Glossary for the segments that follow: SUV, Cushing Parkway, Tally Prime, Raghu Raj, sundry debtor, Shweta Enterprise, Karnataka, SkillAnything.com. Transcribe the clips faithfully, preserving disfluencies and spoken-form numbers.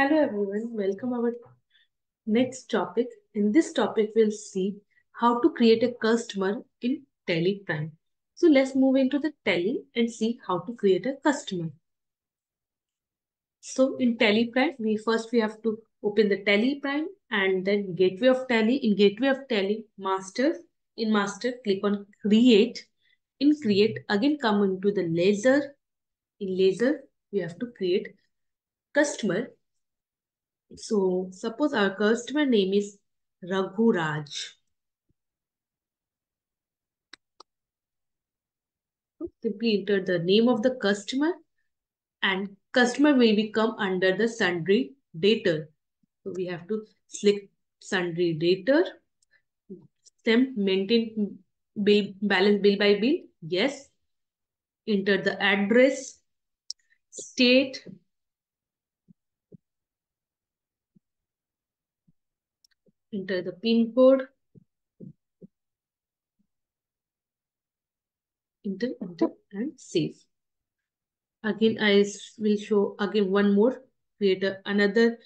Hello everyone, welcome our next topic. In this topic, we'll see how to create a customer in Tally Prime. So let's move into the Tally and see how to create a customer. So in Tally Prime, we first we have to open the Tally Prime and then Gateway of Tally. In Gateway of Tally, Master. In Master, click on Create. In Create, again come into the Laser. In Laser, we have to create Customer. So suppose our customer name is Raghu Raj. Simply enter the name of the customer and customer will become under the sundry debtor. So we have to select sundry debtor. Stamp maintain bill balance bill by bill. Yes. Enter the address, state, enter the pin code, enter, enter and save. Again, I will show again one more, create a, another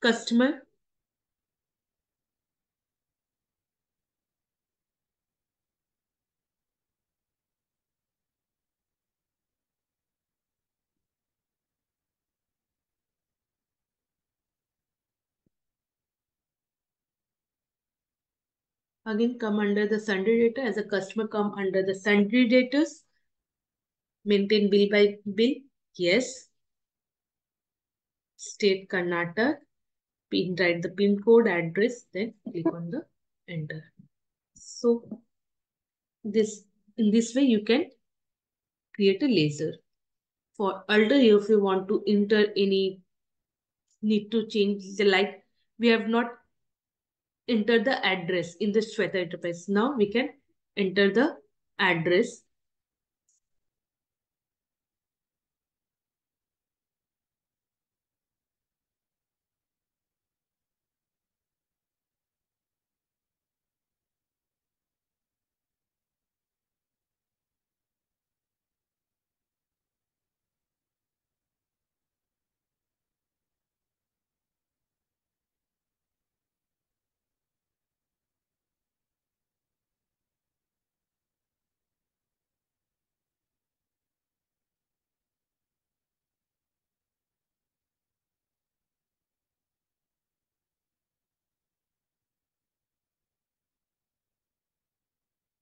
customer. Again, come under the sundry data. As a customer, come under the sundry data. Maintain bill by bill. Yes. State Karnataka. Pin, write the pin code, address. Then click on the enter. So, this in this way, you can create a laser. For alter, if you want to enter any, need to change the light. We have not enter the address in the Shweta Enterprise. Now we can enter the address.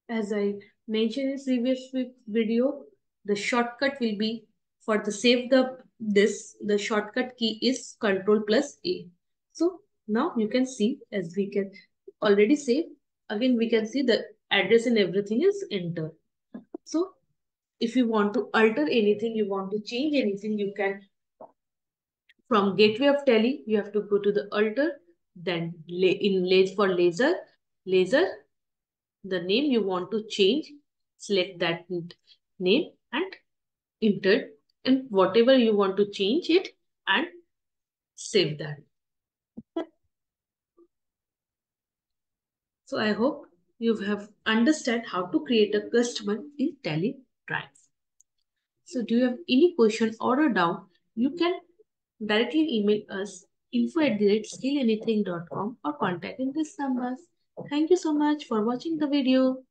As I mentioned in previous video, the shortcut will be for the save the this, the shortcut key is control plus A. So now you can see, as we can already save, again we can see the address and everything is enter. So if you want to alter anything, you want to change anything, you can from Gateway of Tally, you have to go to the alter, then lay in lay for laser, laser. The name you want to change, select that name and enter, and whatever you want to change it and save that. So I hope you have understood how to create a customer in Tally Prime. So do you have any question or a doubt, you can directly email us info at skill anything dot com or contact in this number. Thank you so much for watching the video.